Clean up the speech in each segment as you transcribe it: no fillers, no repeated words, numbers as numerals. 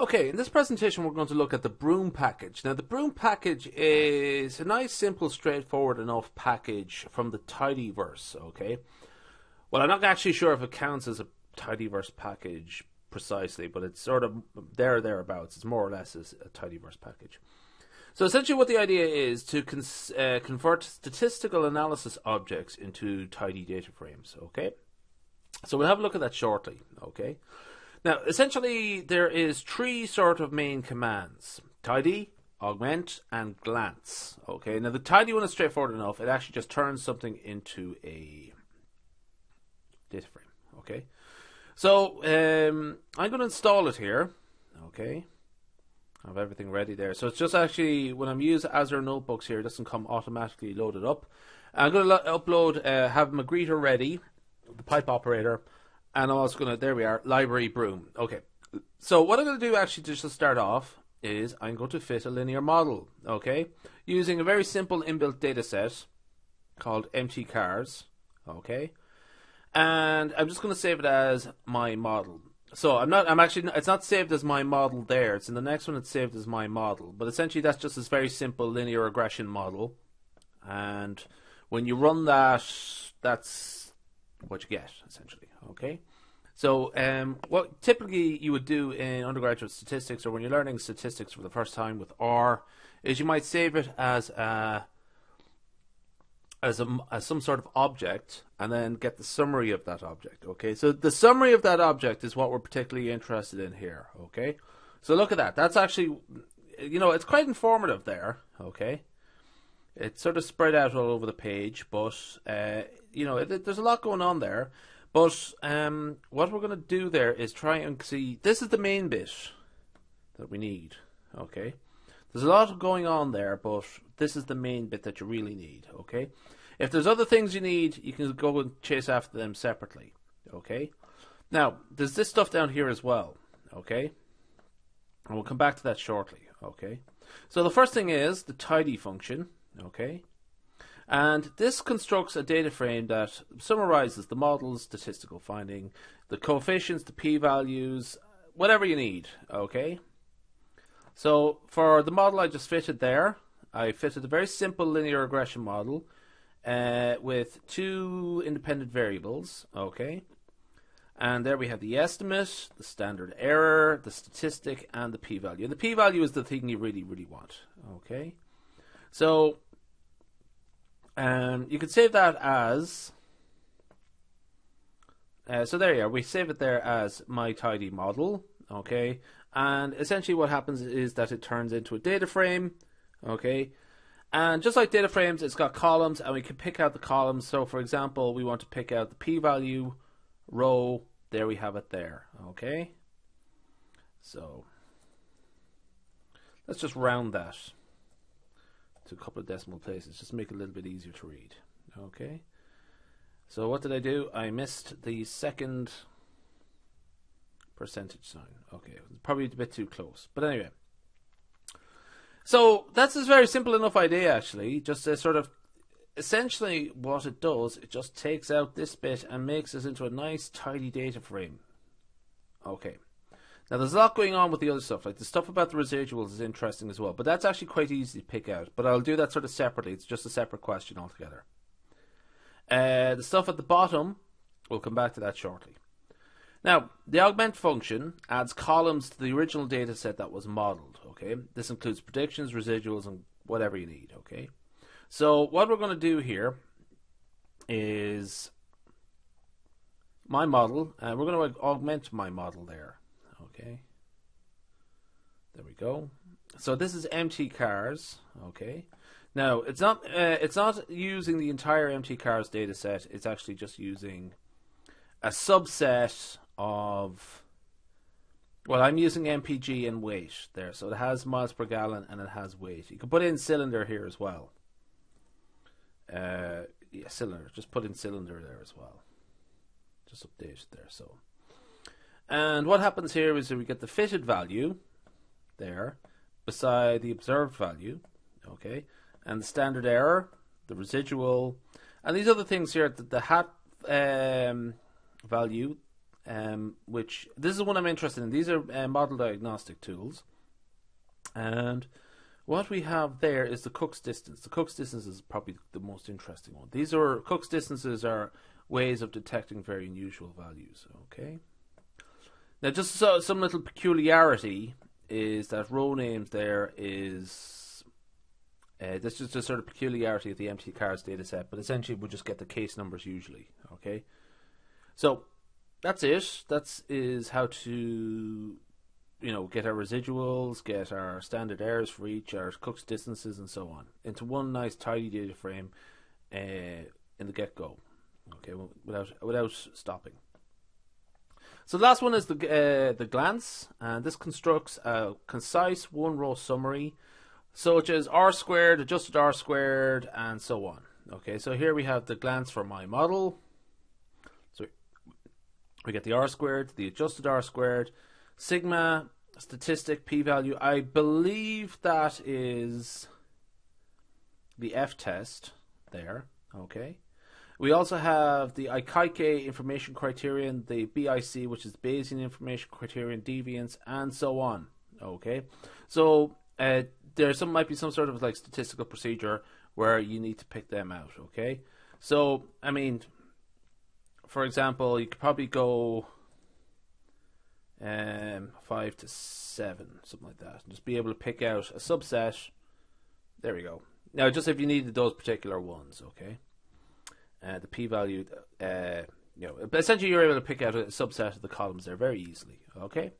Okay, in this presentation we're going to look at the broom package. Now the broom package is a nice, simple, straightforward enough package from the tidyverse, okay? Well, I'm not actually sure if it counts as a tidyverse package precisely, but it's sort of thereabouts. It's more or less a tidyverse package. So essentially what the idea is to convert statistical analysis objects into tidy data frames, okay? So we'll have a look at that shortly, okay? Now, essentially, there is three sort of main commands: tidy, augment, and glance. Okay. Now, the tidy one is straightforward enough. It actually just turns something into a data frame. Okay. So I'm going to install it here. Okay. I have everything ready there. So it's just actually when I'm using Azure notebooks here, it doesn't come automatically loaded up. I'm going to upload, have Magrittr ready, the pipe operator. And I'm also going to, there we are, library broom. Okay, so what I'm going to do actually just to start off is I'm going to fit a linear model, okay? Using a very simple inbuilt data set called MT Cars, okay? And I'm just going to save it as my model. So it's not saved as my model there. It's in the next one, it's saved as my model. But essentially that's just this very simple linear regression model. And when you run that, that's what you get essentially, okay? So what typically you would do in undergraduate statistics, or when you're learning statistics for the first time with R, is you might save it as some sort of object and then get the summary of that object, okay? So the summary of that object is what we're particularly interested in here, okay? So look at that. That's actually, you know, it's quite informative there, okay? It's sort of spread out all over the page, but you know, there's a lot going on there. But what we're going to do there is try and see. This is the main bit that we need. Okay, there's a lot going on there, but this is the main bit that you really need. Okay, if there's other things you need, you can go and chase after them separately. Okay, now there's this stuff down here as well. Okay, and we'll come back to that shortly. Okay, so the first thing is the tidy function. Okay, and this constructs a data frame that summarizes the model's statistical finding, the coefficients, the p-values, whatever you need. Okay, so for the model I just fitted there, I fitted a very simple linear regression model with two independent variables. Okay, and there we have the estimate, the standard error, the statistic, and the p-value. And the p-value is the thing you really, really want. Okay. So you could save that as so there you are, we save it there as my tidy model, okay? And essentially what happens is that it turns into a data frame, okay? And just like data frames, it's got columns, and we can pick out the columns. So for example, we want to pick out the p-value row. There we have it there, okay? So let's just round that a couple of decimal places, just make it a little bit easier to read. Okay, so what did I do? I missed the second percentage sign. Okay, it was probably a bit too close, but anyway. So that's a very simple enough idea actually. Just a sort of, essentially what it does, it just takes out this bit and makes it into a nice tidy data frame. Okay. Now there's a lot going on with the other stuff, like the stuff about the residuals is interesting as well, but that's actually quite easy to pick out, but I'll do that sort of separately. It's just a separate question altogether. The stuff at the bottom, we'll come back to that shortly. Now, the augment function adds columns to the original data set that was modeled, okay? This includes predictions, residuals, and whatever you need, okay? So what we're going to do here is my model, and we're going to augment my model there. Okay, there we go. So this is MT Cars. Okay, now it's not using the entire MT Cars data set. It's actually just using a subset of, well, I'm using MPG and weight there, so it has miles per gallon and it has weight. You can put in cylinder here as well. Yeah, cylinder. Just put in cylinder there as well. Just update it there. So. And what happens here is that we get the fitted value there beside the observed value, okay? And the standard error, the residual, and these other things here, the hat value, which this is one I'm interested in. These are model diagnostic tools, and what we have there is the Cook's distance. The Cook's distance is probably the most interesting one. These are Cook's distances are ways of detecting very unusual values. Okay. Now, just so, some little peculiarity is that row names there is that's just a sort of peculiarity of the MT Cars dataset, but essentially we just get the case numbers usually. Okay. So that's it. That is how to, you know, get our residuals, get our standard errors for each, our Cook's distances, and so on into one nice tidy data frame in the get-go. Okay, well, without stopping. So the last one is the glance, and this constructs a concise one-row summary, such as R squared, adjusted R squared, and so on. Okay, so here we have the glance for my model. So we get the R squared, the adjusted R squared, sigma, statistic, p-value. I believe that is the F-test there. Okay. We also have the ICI-K information criterion, the BIC, which is Bayesian information criterion, deviance, and so on. Okay, so there might be some sort of like statistical procedure where you need to pick them out. Okay, so I mean, for example, you could probably go 5 to 7, something like that, and just be able to pick out a subset. There we go. Now, just if you needed those particular ones, okay. The p-value, you know, but essentially you're able to pick out a subset of the columns there very easily. Okay.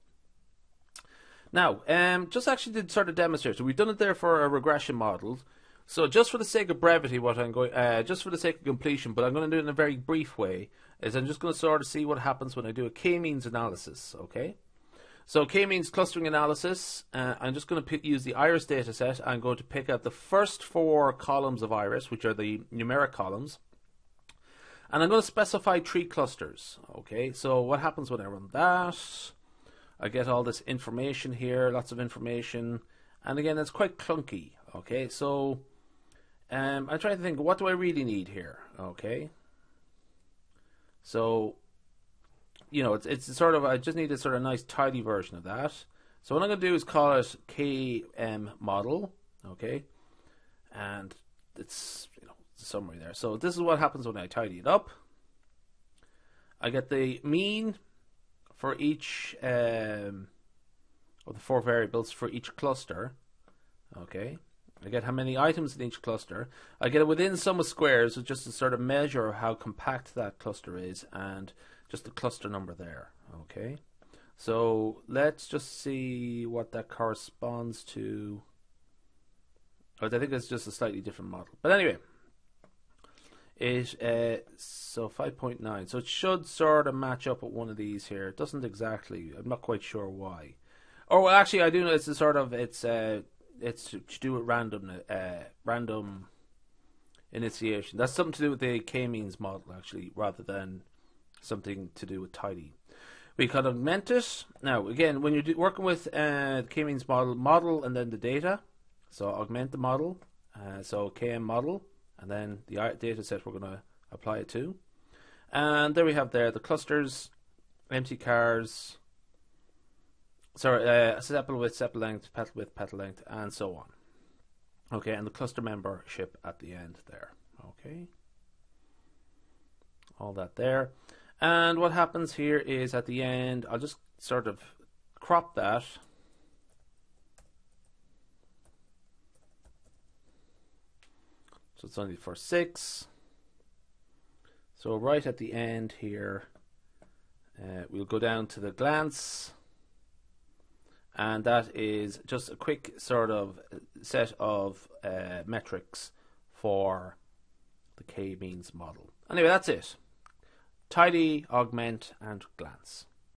Now, just actually to sort of demonstrate, so we've done it there for a regression model. So just for the sake of brevity, what I'm going, just for the sake of completion, but I'm going to do it in a very brief way, is I'm just going to sort of see what happens when I do a k-means analysis. Okay. So k-means clustering analysis. I'm just going to use the iris dataset. I'm going to pick out the first 4 columns of iris, which are the numeric columns. And I'm going to specify 3 clusters. Okay, so what happens when I run that? I get all this information here, lots of information, and again, it's quite clunky. Okay, so I'm trying to think, what do I really need here? Okay, so you know, it's sort of, I just need a sort of nice tidy version of that. So what I'm going to do is call it KM model. Okay, and it's, you know, summary there. So this is what happens when I tidy it up. I get the mean for each of the 4 variables for each cluster. Okay, I get how many items in each cluster. I get it within sum of squares, so just to sort of measure how compact that cluster is, and just the cluster number there. Okay, so let's just see what that corresponds to. I think it's just a slightly different model, but anyway. So 5.9, so it should sort of match up with one of these here. It doesn't exactly, I'm not quite sure why. Oh, well, actually I do know it's a sort of, it's to do with random initiation. That's something to do with the k-means model actually, rather than something to do with tidy. We can augment it. Now again, when you're working with the k-means model and then the data, so augment the model, so km model, and then the data set we're going to apply it to. And there we have there the clusters, MT Cars, sorry, sepal length, petal length, and so on. Okay, and the cluster membership at the end there. Okay, all that there. And what happens here is at the end, I'll just sort of crop that. So it's only for 6. So right at the end here, we'll go down to the glance, and that is just a quick sort of set of metrics for the k-means model. Anyway, that's it. Tidy, augment, and glance.